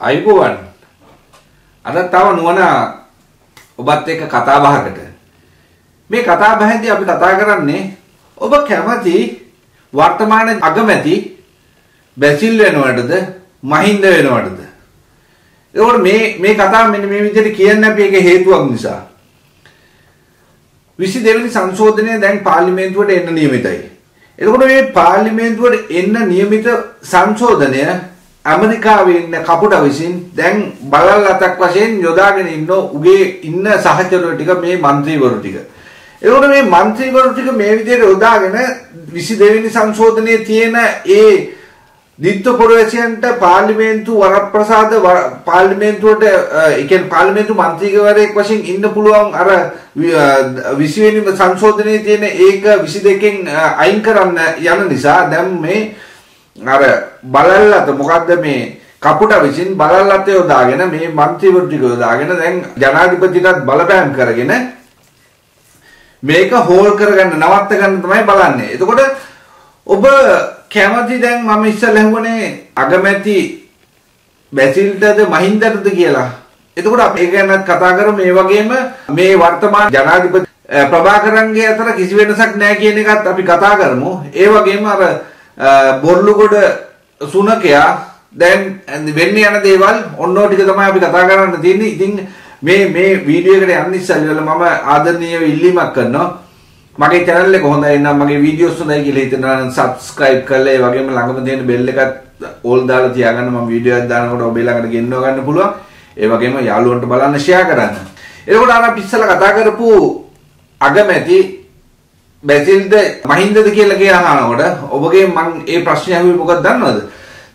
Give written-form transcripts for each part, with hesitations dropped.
අයිබෝවන් අදත් තව නුවණ ඔබත් එක්ක කතා බහකට මේ කතා බහේදී අපි කතා කරන්නේ ඔබ කැමති වර්තමාන අගමැති බැසිල් වෙනවටද මහින්ද වෙනවටද ඒකෝර මේ කතාව මෙන්න මේ විදිහට කියන්නේ අපි ඒක හේතුවක් නිසා 22 වෙනි සංශෝධනය දැන් පාර්ලිමේන්තුවට එන්න නියමිතයි ඒකෝර මේ පාර්ලිමේන්තුවට එන්න නියමිත සංශෝධනය Amerika'nın kapıda visin, den balalatak vasin, yodağın inno uge inna sahaçalıtika me mantri varıtika. Eğer me mantri varıtika me videre yodağın visi devini sanşodhane tiyena e ditto provasiyanta parlamentu varaprasada parlamentu iken parlamentu mantrika varek vasin inna puluvan ara visi devini sanşodhane tiyena eka visi deken ayin karan yana nisa dem me ara බලල්ලත මොකද්ද මේ කපුට විසින් බලල්ලත යොදාගෙන මේ මන්ත්‍රීවරුටික යොදාගෙන දැන් ජනාධිපතිටත් බලපෑම් කරගෙන මේක හෝල් කරගන්න නවත්ත ගන්න තමයි බලන්නේ. එතකොට ඔබ කැමති දැන් මම ඉස්සෙල්ලා හුවනේ අගමැති බැසිල්ටද මහින්දටද කියලා. එතකොට අපි ඒක ගැනත් කතා කරමු. මේ වගේම මේ වර්තමාන ජනාධිපති ප්‍රභාකරන්ගේ අතර කිසි වෙනසක් නැහැ කියන එකත් අපි කතා කරමු. ඒ වගේම අර බොරළුගොඩ සුනකයා දැන් වෙන්න යන දේවල් ඔන්නෝ ටික තමයි අපි කතා කරන්න තියෙන්නේ. ඉතින් මේ වීඩියෝ එකට යන්න ඉස්සෙල්ලා මම ආදරණීය ඉල්ලීමක් කරනවා. මගේ channel එක හොඳයි නම් මගේ videos හොඳයි කියලා හිතනවා නම් subscribe කරලා ඒ වගේම ළඟම තියෙන bell එකත් all දාලා තියාගන්න. මම video එකක් දානකොට ඔබ ළඟට ගෙන්නව ගන්න පුළුවන්. ඒ වගේම යාළුවන්ට බලන්න share කරන්න. එතකොට අර අපි ඉස්සෙල්ලා කතා කරපු අගමැති බැසිල්ද මහින්දද කියලා කියන අහනකොට ඔබගේ මම මේ ප්‍රශ්නේ අහුවේ මොකක්ද දන්නවද?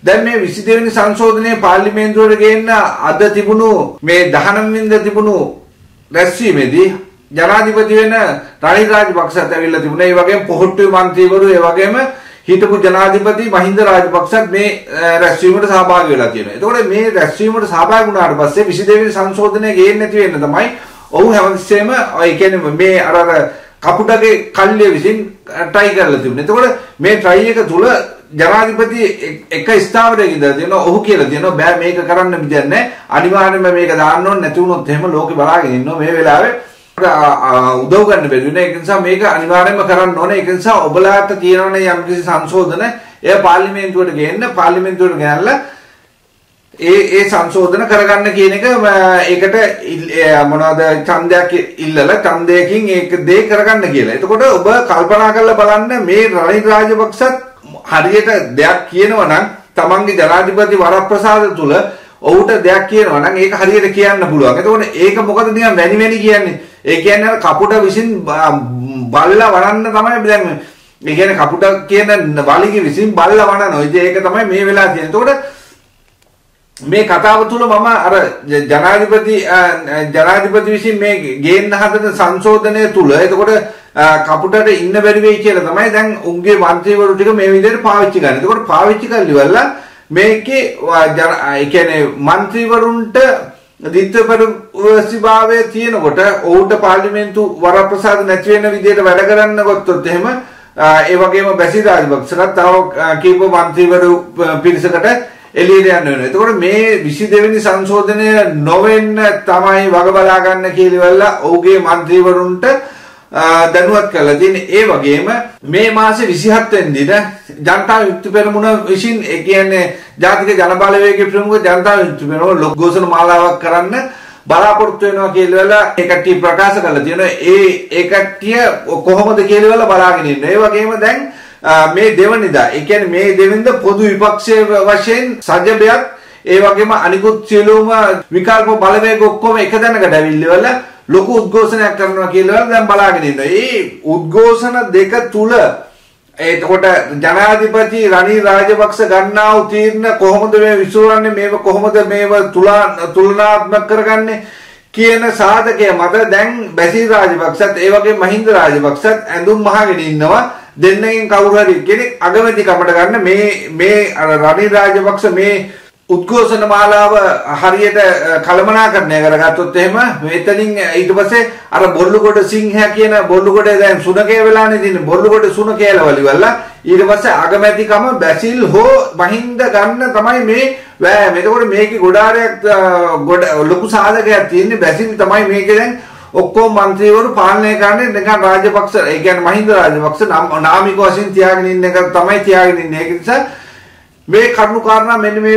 දැන් මේ 22 වෙනි සංශෝධනයේ පාර්ලිමේන්තුවට ගේන්න අද තිබුණු මේ 19 වෙනිදා තිබුණු රැස්වීමේදී ජනාධිපති වෙන රනිල් රාජපක්ෂත් ඇවිල්ලා තිබුණා. ඒ වගේම පොහොට්ටුවේ මන්ත්‍රීවරු ඒ වගේම හිටපු ජනාධිපති මහින්ද රාජපක්ෂත් මේ රැස්වීමට සහභාගී වෙලා තියෙනවා. එතකොට මේ රැස්වීමට සහභාගී වුණාට පස්සේ 22 වෙනි සංශෝධනය ගේන්න නැති වෙන්න තමයි ඔව් හැමතිස්සෙම ඒ කියන්නේ මේ අර කපුටගේ කල්ලිය විසින් ට්‍රයි කරලා තිබුණා. එතකොට මේ ට්‍රයි එක තුල ජනාධිපති එක ස්ථාවරයක ඉඳලා තියෙනවා. ඔහු කියලා තියෙනවා බෑ මේක කරන්න විදියක් නැහැ. අනිවාර්යයෙන්ම මේක දාන්න ඕනේ නැති වුණොත් එහෙම ලෝකෙ බලාගෙන ඉන්නවා. මේ වෙලාවේ උදව් ගන්න බැරි වෙන. ඒක නිසා මේක අනිවාර්යයෙන්ම කරන්න ඕනේ. ඒක නිසා ඔබලාට තියෙනවනේ යම්කිසි සංශෝධන එය පාර්ලිමේන්තුවට ගේන්න පාර්ලිමේන්තුවට ගෙනල්ලා ඒ සංශෝධන කරගන්න කියන එක ඒකට මොනවද ඡන්දයක් ඉල්ලලා ඡන්දයකින් ඒක දෙය කරගන්න කියලා. එතකොට ඔබ කල්පනා කරලා බලන්න මේ රනිල් රාජපක්ෂත් හරියට දෙයක් කියනවා නම් තමන්ගේ ජනාධිපති වරප්‍රසාද තුල ඔහුට දෙයක් කියනවා නම් ඒක හරියට කියන්න පුළුවන්. එතකොට ඒක මොකද නිකන් වැනි වැනි කියන්නේ. ඒ කියන්නේ කපුට විසින් බලලා වරන්න තමයි දැන් මේ කියන්නේ කපුට කියන වලිග විසින් බලලා වරනවා. ඉතින් ඒක තමයි මේ වෙලාව තියෙන්නේ. එතකොට මේ කතාව තුල මම අර ජනාධිපති විසින් මේ ගේන්න හදන සංශෝධනය තුල එතකොට කපුටට ඉන්න බැරි වෙයි කියලා තමයි දැන් උන්ගේ මන්ත්‍රීවරු ටික මේ විදිහට පාවිච්චි කරන්නේ. එතකොට පාවිච්චි කරලිවලා මේකේ ඒ කියන්නේ මන්ත්‍රීවරුන්ට දිත්වපරිවර්සිභාවය තියෙනකොට ඔවුන්ට පාර්ලිමේන්තු වරප්‍රසාද නැති වෙන විදිහට වැඩ කරන්න ගත්තොත් එහෙම ඒ වගේම බැසිල් රාජපක්ෂට තව කීප මන්ත්‍රීවරු පිරිසකට එළියට යන්න වෙනවා. එතකොට මේ 22 වෙනි සංශෝධනය නොවෙන්න තමයි වග බලා ගන්න කියලා ඔහුගේ മന്ത്രിවරුන්ට දැනුවත් කරලා තියෙන්නේ. ඒ වගේම මේ මාසේ 27 වෙනිදා ජනතා විමුක්ති පෙරමුණ විසින් ඒ කියන්නේ ජාතික ජනබලවේගයේ ප්‍රමුඛ ජනතා විමුක්ති පෙරමුණ ලොග්ගෝසන මාලාවක් කරන්න බලාපොරොත්තු වෙනවා කියලා ඒකට ප්‍රකාශ කරලා තියෙනවා. ඒකට කොහොමද කියලා බලාගෙන ඉන්න. ඒ වගේම දැන් මේ දෙවනිදා ඒ කියන්නේ මේ දෙවනිදා පොදු විපක්ෂයේ වශයෙන් සජබයක් ඒ වගේම අනිකුත් සියලුම විකල්ප බලවේග ඔක්කොම එක දැනකට ඇවිල්ලිවල ලොකු උද්ඝෝෂණයක් කරනවා කියලා දැන් බලාගෙන ඉන්නවා. මේ උද්ඝෝෂණ දෙක තුල එතකොට ජනාධිපති රනිල් රාජපක්ෂ ගන්නා වූ තීරණ කොහොමද මේ විසුරන්නේ මේව කොහොමද මේව තුලනාත්මක කරගන්නේ කියන සාධකයේ මත දැන් බැසිල් රාජපක්ෂත් ඒ වගේම මහින්ද රාජපක්ෂත් ඇඳුම් මහගෙන ඉන්නවා. දෙන්නගෙන් කවුරු හරි කෙනෙක් අගමැති කමට ගන්න මේ රනිල් රාජපක්ෂ මේ උද්ඝෝෂණ මාලාව හරියට කළමනාකරණය කරගත්තොත් එහෙම මෙතනින් ඊට පස්සේ අර බොරළුගොඩ සිංහයා කියන බොරළුගොඩේ දැන් සුනකේ වෙලානේ තියෙන්නේ. බොරළුගොඩ සුනකේලවලිවල්ලා ඊට පස්සේ අගමැතිකම බැසිල් හෝ මහින්ද ගන්න තමයි මේ मेरे मेकी गुडारे मंत्री पालने का राजपक्ष महिंद राजपक्ष नामी कोशिश त्याग तम त्याग मे कर्ण कारण मेन मे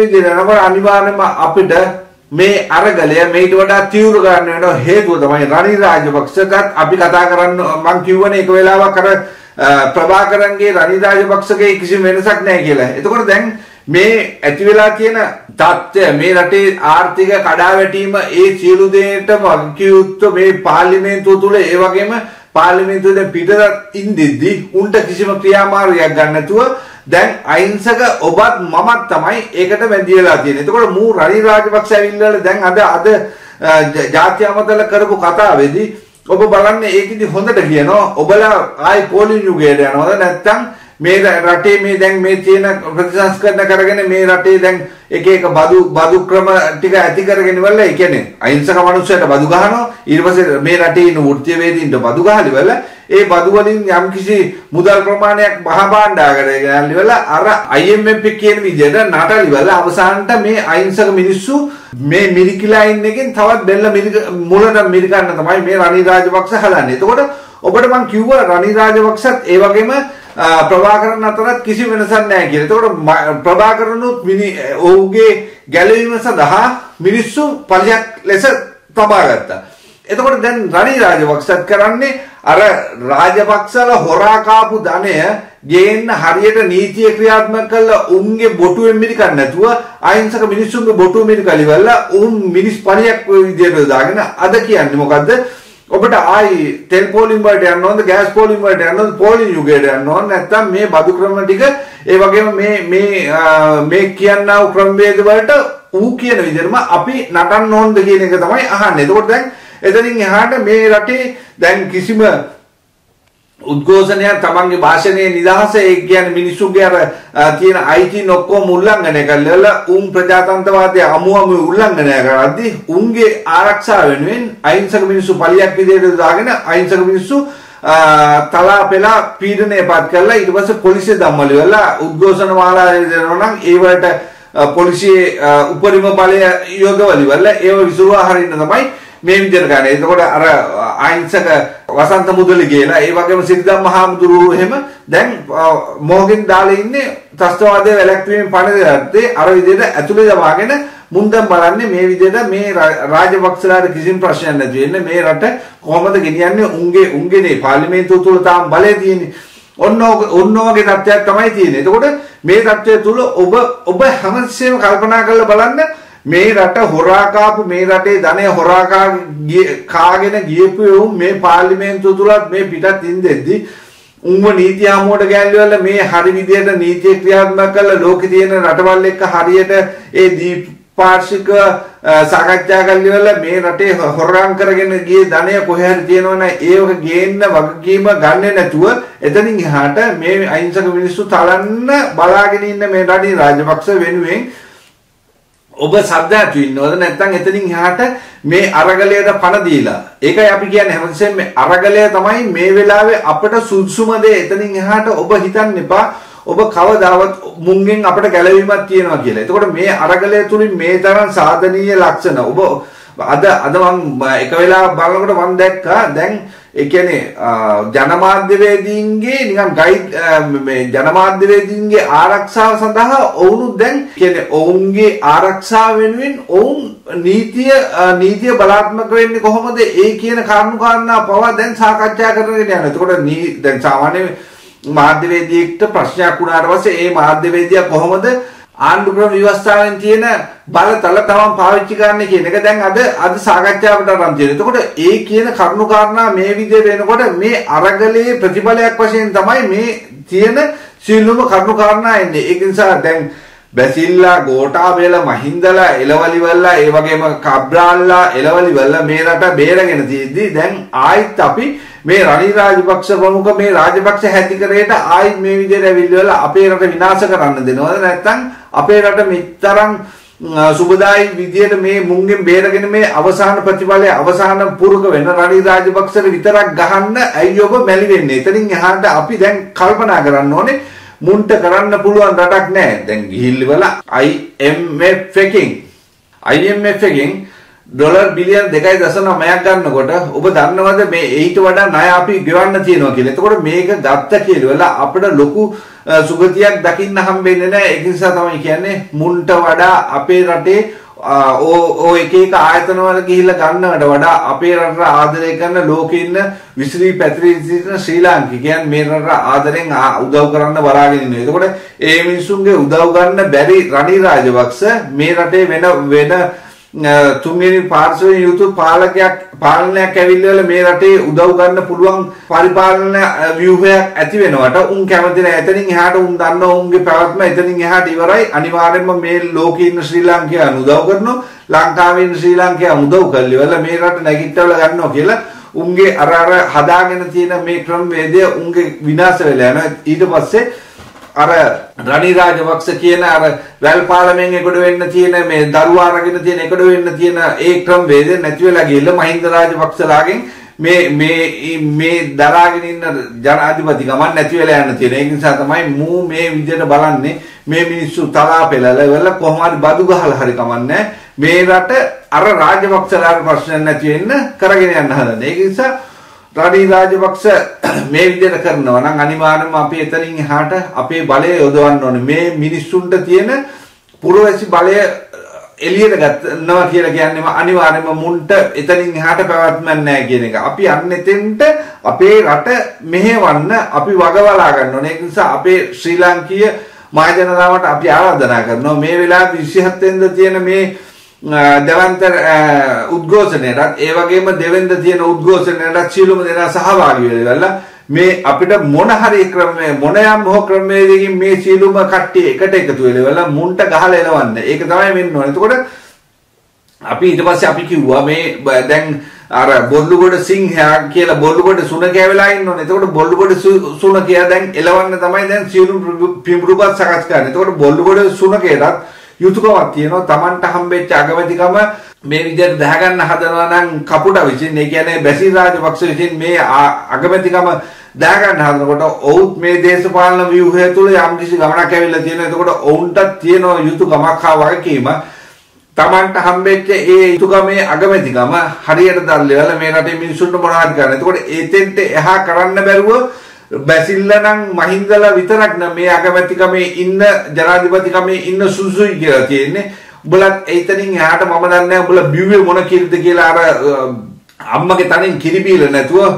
अनिवार्य मे अरगले मे इटा तीव्र हेतु रणील राजपक्ष अभी कथाकर प्रभाकर रणील राजपक्ष के किसी मेरे साथ नहीं खेला මේ ඇති වෙලා තියෙන தත්ත්වය මේ රටේ ආර්ථික කඩාවැටීම ඒ සියලු දේටම අංකියුත්ව මේ පාර්ලිමේන්තුව තුල ඒ වගේම පාර්ලිමේන්තුව දැන් පිටරට ඉඳිද්දි උන්ට කිසිම ක්‍රියාමාර්ගයක් ගන්න නැතුව දැන් අහිංසක ඔබත් මමත් තමයි ඒකට වැඳිලා තියෙන්නේ. එතකොට මූ රනිල් රාජපක්ෂ ඇවිල්ලා දැන් අද ජාතිය අමතල කරපු කතාවේදී ඔබ බලන්න ඒකෙදි හොඳට කියනවා ඔබලා ආයි පොලිස් යුගයට යනවාද නැත්නම් මේ රටේ මේ දැන් මේ තියෙන ප්‍රතිසංස්කරණ කරගෙන මේ රටේ දැන් එක එක බදු ක්‍රම ටික ඇති කරගෙන ඉවරලා ඒ කියන්නේ අහිංසක මිනිස්සුන්ට බදු ගහනවා ඊට පස්සේ මේ රටේ ඉන්න වෘත්තීයවේදීන්ට බදු ගහලා ඉවරලා ඒ බදු වලින් යම්කිසි මුදල් ප්‍රමාණයක් මහා භාණ්ඩාගාරය ගන්න ඉවරලා අර IMF කියන විදිහට නටල ඉවරලා අවසානට මේ අහිංසක මිනිස්සු මේ මිරිකිලයින් එකෙන් තවත් බෙල්ල මුලට මිරිකන්න තමයි මේ රනිල් රාජපක්ෂ හදන්නේ. එතකොට ඔබට මම කිව්වා රනිල් රාජපක්ෂත් ඒ වගේම ප්‍රභාකරන් අතරත් කිසි වෙනසක් නැහැ කියලා. ඒකට ප්‍රභාකරනුත් ඔහුගේ ගැලවීම සඳහා මිනිස්සු පලියක් ලෙස තබා ගත්තා. එතකොට දැන් රනිල් රාජපක්ෂත් කරන්නේ අර රාජපක්ෂල හොරා කාපු ධනය ගේන්න හරියට නීතිය ක්‍රියාත්මක කරලා උන්ගේ බොටුවෙන් මිරිකන්න නැතුව අහිංසක මිනිස්සුන්ගේ බොටුව මිරිකලිවලා උන් මිනිස් පලියක් විදියට දාගෙන අද කියන්නේ මොකද්ද? ඔබට ආයි තෙල් පොලිම් වලට යන්න ඕනද ගෑස් පොලිම් වලට යන්න ඕනද පොලිම් යුගයට යන්න ඕන නැත්නම් මේ බදු ක්‍රම ටික ඒ වගේම මේ කියනා ක්‍රමවේද වලට ඌ කියන විදිහටම අපි නටන්න ඕනද කියන එක තමයි අහන්නේ. එතකොට දැන් එතනින් එහාට මේ රටේ දැන් කිසිම උද්ඝෝෂණයක් තමන්ගේ භාෂණයේ නිදහස ඒ කියන්නේ මිනිසුන්ගේ අර තියෙන අයිති නොක්කොම උල්ලංඝනය කළා උන් ප්‍රජාතන්ත්‍රවාදයේ අමුම උල්ලංඝනය කරද්දී උන්ගේ ආරක්ෂාව වෙනුවෙන් අහිංසක මිනිස්සු පලියක් විදියට දාගෙන අහිංසක මිනිස්සු තලාපෙලා පීඩනයපත් කරලා ඊට පස්සේ පොලිසිය ධම්මල වෙලා උද්ඝෝෂණ මාලාවේ දෙනවා නම් ඒ වලට පොලිසියේ උපරිම බලය යොදවලි වෙලා ඒව විසුරුවා හරින්න තමයි මේ විදිහට ගන්න. එතකොට අර අහිංසක වසන්ත මුදලි කියලා ඒ වගේම සිද්ධාම් මහමුදුරු එහෙම දැන් මොහොගෙන් දාලා ඉන්නේ ත්‍ස්තවාදයේ වැළැක්වීමේ පණිවිඩය අර විදිහට ඇතුළේ දවාගෙන මුන්දම් බලන්නේ මේ විදිහට මේ රාජපක්ෂලාට කිසිම ප්‍රශ්නයක් නැති වෙන්නේ මේ රට කොහොමද ගෙනියන්නේ උන්ගේනේ පාර්ලිමේන්තුව තුල තාම බලය තියෙන්නේ. ඔන්නෝගේ තත්ත්වයක් තමයි තියෙන්නේ. එතකොට මේ තත්ත්වය තුල ඔබ හැමතිස්සෙම කල්පනා කරලා බලන්න මේ රට හොරා කාපු මේ රටේ ධනය හොරා කාගෙන ගියපු වුන් මේ පාර්ලිමේන්තුව තුලත් මේ පිටත් ඉඳෙද්දි උන්ව නීති ආමුවට ගැල්ලුවල මේ හරි විදියට නීතිය ක්‍රියාත්මක කරලා ලෝකේ තියෙන රටවල් එක්ක හරියට ඒ දීපාර්ශික සාකච්ඡා කරලිවල මේ රටේ හොරාම් කරගෙන ගියේ ධනය කොහේ හරි තියෙනවනේ ඒක ගේන්න වගකීම ගන්නෙ නැතුව එතනින් එහාට මේ අහිංසක මිනිස්සු තලන්න බලාගෙන ඉන්න මේ රටේ රාජපක්ෂ වෙනුවෙන් ඔබ සද්ද ඇතු ඉන්නවද නැත්නම් එතනින් එහාට මේ අරගලයට පණ දීලා ඒකයි අපි කියන්නේ හැමතිස්සෙම මේ අරගලය තමයි මේ වෙලාවේ අපට සුදුසුම දේ. එතනින් එහාට ඔබ හිතන්න එපා ඔබ කවදාවත් මුංගෙන් අපට ගැලවීමක් තියනවා කියලා. එතකොට මේ අරගලය තුලින් මේ තරම් සාධනීය ලක්ෂණ ඔබ අද මම එක වෙලාවක් බලනකොට මම දැක්කා දැන් ඒ කියන්නේ ජනමාධ්‍යවේදීන්ගේ නිකන් ගයිඩ් මේ ජනමාධ්‍යවේදීන්ගේ ආරක්ෂාව සඳහා ඔවුනුත් දැන් කියන්නේ ඔවුන්ගේ ආරක්ෂාව වෙනුවෙන් ඔවුන් නීතිය බලාත්මක වෙන්නේ කොහොමද ඒ කියන කාරණා පවා දැන් සාකච්ඡා කරගෙන යනවා. එතකොට දැන් සාමාන්‍ය මාධ්‍යවේදියෙක්ට ප්‍රශ්නයක් වුණාට පස්සේ ඒ මාධ්‍යවේදියා කොහොමද ආණ්ඩු ක්‍රම ව්‍යවස්ථාවෙන් තියෙන බලතල තමන් පාවිච්චි කරන්න කියන එක දැන් අද සාකච්ඡාවට ආරම්භ වෙනවා. එතකොට ඒ කියන කරුණු කාරණා මේ විදිහට වෙනකොට මේ අරගලයේ ප්‍රතිඵලයක් වශයෙන් තමයි මේ තියෙන සියලුම කරුණු කාරණා එන්නේ. ඒක නිසා දැන් බැසිල්ලා, ගෝඨාභයලා, මහින්දලා, එලවලිවල්ලා, ඒ වගේම කබ්‍රාල්ලා, එලවලිවල්ලා මේ රට බේරගෙන තියෙද්දි දැන් ආයිත් අපි මේ රනිල් රාජපක්ෂ ප්‍රමුඛ මේ රාජපක්ෂ හැතිකරේට ආයිත් මේ විදිහට ඇවිල්ලා අපේ රට විනාශ කරන්න දෙනවද නැත්නම් අපේ රට මෙතරම් සුබදායි විදියට මේ මුංගෙන් බේරගෙන මේ අවසාන ප්‍රතිඵලය අවසාන පුරුක වෙන රනිල් රාජපක්ෂට විතරක් ගහන්න ඇයි ඔබ මැලි වෙන්නේ? එතනින් එහාට අපි දැන් කල්පනා කරන්න ඕනේ මුන්ට කරන්න පුළුවන් රටක් නැහැ. දැන් ගිහිල්ලා IMF එකකින් ඩොලර් බිලියන් 2.9ක් ගන්නකොට ඔබ දන්නවද මේ ඊට වඩා ණය අපි ගෙවන්න තියෙනවා කියලා. එතකොට මේක ගත්ත කියලා අපිට ලොකු සුගතියක් දකින්න හම්බෙන්නේ නැහැ. ඒ නිසා තමයි කියන්නේ මුන්ට වඩා අපේ රටේ ඕ එක එක ආයතන වල ගිහිල්ලා ගන්නවට වඩා අපේ රටට ආදරය කරන ලෝකේ ඉන්න විසිරි පැතිරි සිටින ශ්‍රී ලාංකිකයන් මේ රටට ආදරෙන් උදව් කරන්න වරාගෙන ඉන්නේ. ඒකෝට ඒ මිනිසුන්ගේ උදව් ගන්න බැරි රනිල් රාජවක්ස මේ රටේ වෙන තුන්වෙනි පාර්ශවයේ YouTube පාලනයක් ඇවිල්ලා මේ රටේ උදව් ගන්න පුළුවන් පරිපාලන ව්‍යුහයක් ඇති වෙනවට උන් කැමති නැහැ. එතනින් එහාට උන් දන්නවා උන්ගේ පැවැත්ම එතනින් එහාට ඉවරයි. අනිවාර්යයෙන්ම මේ ලෝකේ ඉන්න ශ්‍රී ලාංකිකයන් උදව් කරනවා. ලංකාවේ ඉන්න ශ්‍රී ලාංකිකයන් උදව් කරලිවල මේ රට නැගිටවලා ගන්නවා කියලා උන්ගේ අර හදාගෙන තියෙන මේ ක්‍රමවේදය උන්ගේ විනාශ වෙලා යනවා. ඊට පස්සේ අර රනිල් රාජවක්ස කියන අර වැල් පාලමෙන් එකට වෙන්න තියෙන මේ දරුවා අරගෙන තියෙන එකට වෙන්න තියෙන ඒ ක්‍රම වේද නැති වෙලා ගිහලා මහින්ද රාජපක්ෂලාගෙන් මේ දරාගෙන ඉන්න ජනාධිපති ගමන් නැති වෙලා යන තියෙන. ඒ නිසා තමයි මූ මේ විදිහට බලන්නේ මේ මිනිස්සු තලාපෙලලා ඉවරලා කොහොම හරි බදු ගහලා හරි කමන්නේ මේ රට අර රාජපක්ෂලාගේ ප්‍රශ්න නැති වෙන්න කරගෙන යන්න හදන්නේ. ඒ නිසා රනිල් රාජපක්ෂ මේ විදිහට කරනවා නම් අනිවාර්යයෙන්ම අපි එතනින් එහාට අපේ බලය යොදවන්න ඕනේ. මේ මිනිස්සුන්ට තියෙන පුරවැසි බලය එළියට ගන්නවා කියලා කියන්නේ අනිවාර්යයෙන්ම මුන්ට එතනින් එහාට පැවැත්මක් නැහැ කියන එක. අපි අන්න එතෙන්ට අපේ රට මෙහෙවන්න අපි වගවලා ගන්න ඕනේ. ඒ නිසා අපේ ශ්‍රී ලාංකීය මහජනතාවට අපි ආරාධනා කරනවා මේ වෙලාවේ 27 වෙනිදා තියෙන මේ දෙවන්තර උද්ඝෝෂණයටත් ඒ වගේම දෙවෙන්ද තියෙන උද්ඝෝෂණයටත් සියලුම දෙනා සහභාගී වෙලා මේ අපිට මොන හරි ක්‍රමයක මොන යම් හෝ ක්‍රමයකින් මේ සියලුම කට්ටිය එකට එකතු වෙලා මුන්ට ගහලා එලවන්න. ඒක තමයි වෙන්න ඕනේ. එතකොට අපි ඊට පස්සේ අපි කිව්වා මේ දැන් අර බොල්ලුගොඩ සිංහයා කියලා බොල්ලුගොඩ සුන කෑවලා ඉන්නෝනේ. එතකොට බොල්ලුගොඩ සුන කියා දැන් එලවන්න තමයි දැන් සියලුම පිඹුරුපත් සකස් කරන්නේ. එතකොට බොල්ලුගොඩ සුනකේටත් යුතුකමක් තියෙනවා. Tamanට හම්බෙච්ච අගමැතිකම මේ විදිහට දහගන්න හදනවා නම් කපුට විසින් ඒ කියන්නේ බැසිල් රාජපක්ෂ විසින් මේ අගමැතිකම දහගන්න හදනකොට ඔවුත් මේ දේශපාලන ව්‍යුහය තුළ යම්කිසි ගමනක් ඇවිල්ලා තියෙනවා. එතකොට ඔවුන්ටත් තියෙන යුතුකමක් හා වගකීම Tamanට හම්බෙච්ච ඒ යුතුකමේ අගමැතිකම හරියට දැල්ලලා මේ රටේ මිනිසුන්ට මොනවද කරන්නේ. එතකොට ඒතෙන්ට එහා කරන්න බැරුව බැසිල්ලා නම් මහින්දලා විතරක් නම් මේ අගමැතිකමේ ඉන්න ජනාධිපතිකමේ ඉන්න සුසුයි කියලා තියෙන්නේ. උඹලත් ඒතනින් එහාට මම දන්නේ නැහැ උඹලා බිව්වේ මොන කිරිද කියලා අර අම්මගේ තනින් කිරි බීලා නැතුව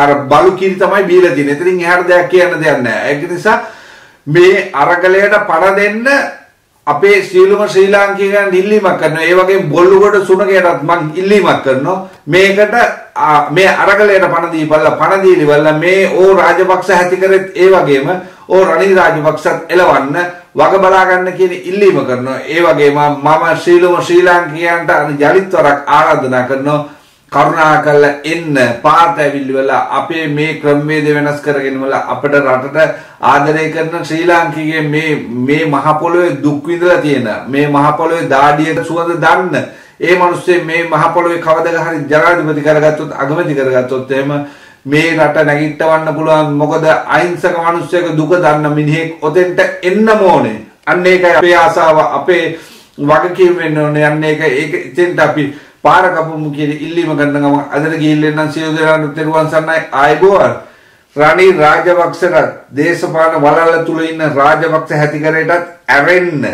අර බලු කිරි තමයි බීලා තියෙන්නේ. ඒතනින් එහාට දෙයක් කියන්න දෙයක් නැහැ. ඒක නිසා මේ අරගලයට පණ දෙන්න අපේ සියලුම ශ්‍රී ලාංකිකයන් ඉල්ලීමක් කරනවා. ඒ වගේම බොල්ලුගොඩ සුනකයටත් මම ඉල්ලීමක් කරනවා. මේකට මේ අරගලයට පණ දීපල්ලා මේ ඕ රාජපක්ෂ ඇති කරෙත් ඒ වගේම ඕ රනිල් රාජපක්ෂත් එලවන්න වග බලා ගන්න කියන ඉල්ලීම කරනවා. ඒ වගේම මම ශ්‍රී ලාංකිකයන්ට ජලිත් වරක් ආරාධනා කරනවා කරුණාකරලා එන්න පාර්ත ඇවිල්ලා අපේ මේ ක්‍රමවේද වෙනස් කරගෙන වල අපේ රටට ආදරය කරන ශ්‍රී ලාංකිකයේ මේ මහ පොළොවේ දුක් විඳලා තියෙන මේ මහ පොළොවේ දාඩියට සුවඳ දන්න ඒ මිනිස්සේ මේ මහ පොළොවේ කවදා හරි ජනාධිපති කරගත්තොත් අගමැති කරගත්තොත් එහෙම මේ රට නැගිටවන්න පුළුවන්. මොකද අහිංසක මිනිස්සෙක් දුක දන්න මිනිහෙක් ඔතෙන්ට එන්න ඕනේ. අන්න ඒකයි අපේ ආසාව අපේ වගකීම වෙන්න ඕනේ. අන්න ඒක එතෙන්ට අපි පාර කපමු කියන ඉල්ලීම ගන්න ගම අදට ගිහිල්ලා නම් සියලු දෙනාට තෙරුවන් සරණයි. ආයුබෝවන්. රනිල් රාජපක්ෂට දේශපාලන වලල්ල තුල ඉන්න රාජපක්ෂ හැතිකරේටත් ඇරෙන්න